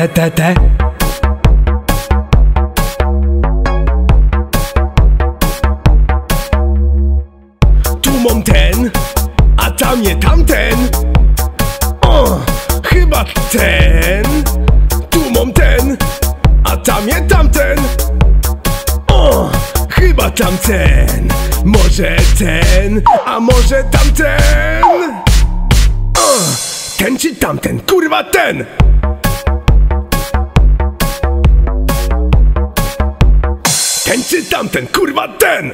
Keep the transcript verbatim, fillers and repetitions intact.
T C T T. Mam ten, a tam nie tamten. O, chyba ten. Tu mam ten, a tam nie tamten. O, chyba tamten. Może ten, a może tamten. O, ten czy tamten, kurwa ten. Ten czy tamten, kurwa ten.